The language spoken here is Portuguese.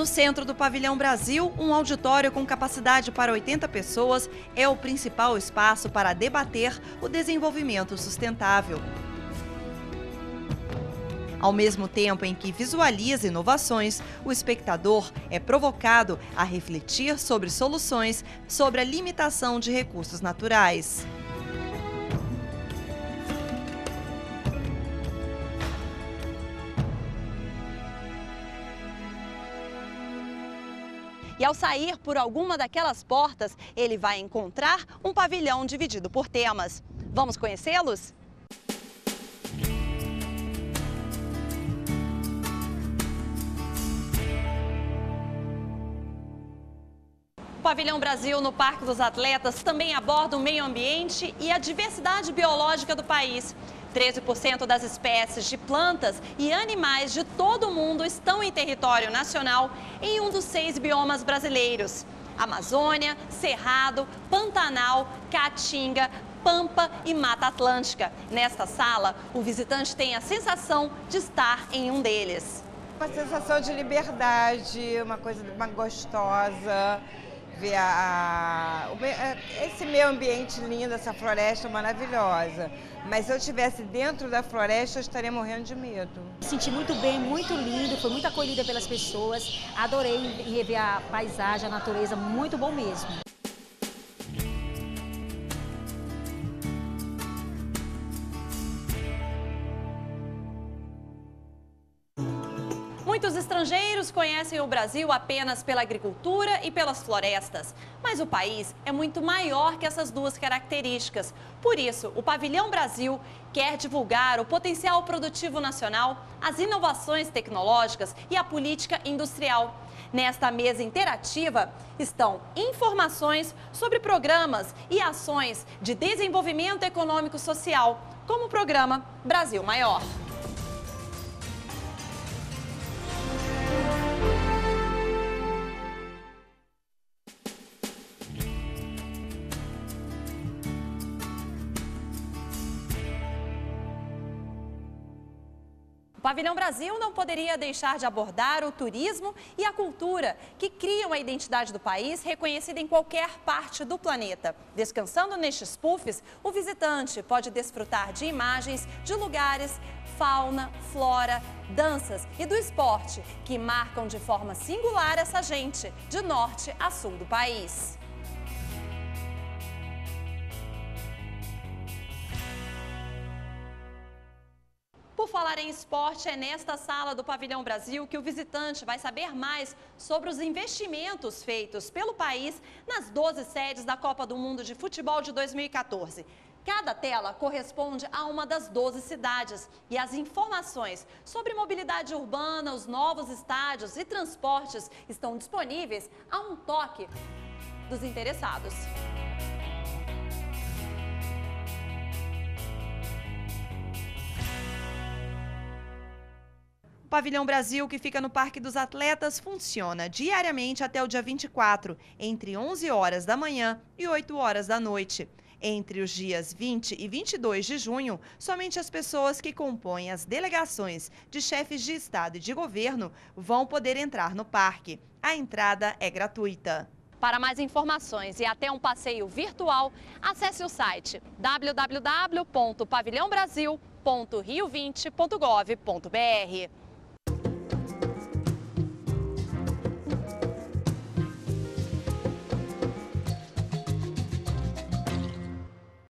No centro do Pavilhão Brasil, um auditório com capacidade para 80 pessoas é o principal espaço para debater o desenvolvimento sustentável. Ao mesmo tempo em que visualiza inovações, o espectador é provocado a refletir sobre soluções sobre a limitação de recursos naturais. E ao sair por alguma daquelas portas, ele vai encontrar um pavilhão dividido por temas. Vamos conhecê-los? O Pavilhão Brasil no Parque dos Atletas também aborda o meio ambiente e a diversidade biológica do país. 13% das espécies de plantas e animais de todo o mundo estão em território nacional em um dos 6 biomas brasileiros: Amazônia, Cerrado, Pantanal, Caatinga, Pampa e Mata Atlântica. Nesta sala, o visitante tem a sensação de estar em um deles. Uma sensação de liberdade, uma coisa gostosa. Ver esse meio ambiente lindo, essa floresta maravilhosa. Mas se eu estivesse dentro da floresta, eu estaria morrendo de medo. Me senti muito bem, muito lindo, foi muito acolhida pelas pessoas. Adorei rever a paisagem, a natureza, muito bom mesmo. Muitos estrangeiros conhecem o Brasil apenas pela agricultura e pelas florestas, mas o país é muito maior que essas duas características. Por isso, o Pavilhão Brasil quer divulgar o potencial produtivo nacional, as inovações tecnológicas e a política industrial. Nesta mesa interativa estão informações sobre programas e ações de desenvolvimento econômico-social, como o programa Brasil Maior. O Pavilhão Brasil não poderia deixar de abordar o turismo e a cultura, que criam a identidade do país reconhecida em qualquer parte do planeta. Descansando nestes puffs, o visitante pode desfrutar de imagens de lugares, fauna, flora, danças e do esporte, que marcam de forma singular essa gente, de norte a sul do país. Por falar em esporte, é nesta sala do Pavilhão Brasil que o visitante vai saber mais sobre os investimentos feitos pelo país nas 12 sedes da Copa do Mundo de Futebol de 2014. Cada tela corresponde a uma das 12 cidades e as informações sobre mobilidade urbana, os novos estádios e transportes estão disponíveis a um toque dos interessados. O Pavilhão Brasil, que fica no Parque dos Atletas, funciona diariamente até o dia 24, entre 11 horas da manhã e 8 horas da noite. Entre os dias 20 e 22 de junho, somente as pessoas que compõem as delegações de chefes de Estado e de governo vão poder entrar no parque. A entrada é gratuita. Para mais informações e até um passeio virtual, acesse o site www.pavilhaobrasil.com.br. www.rio20.gov.br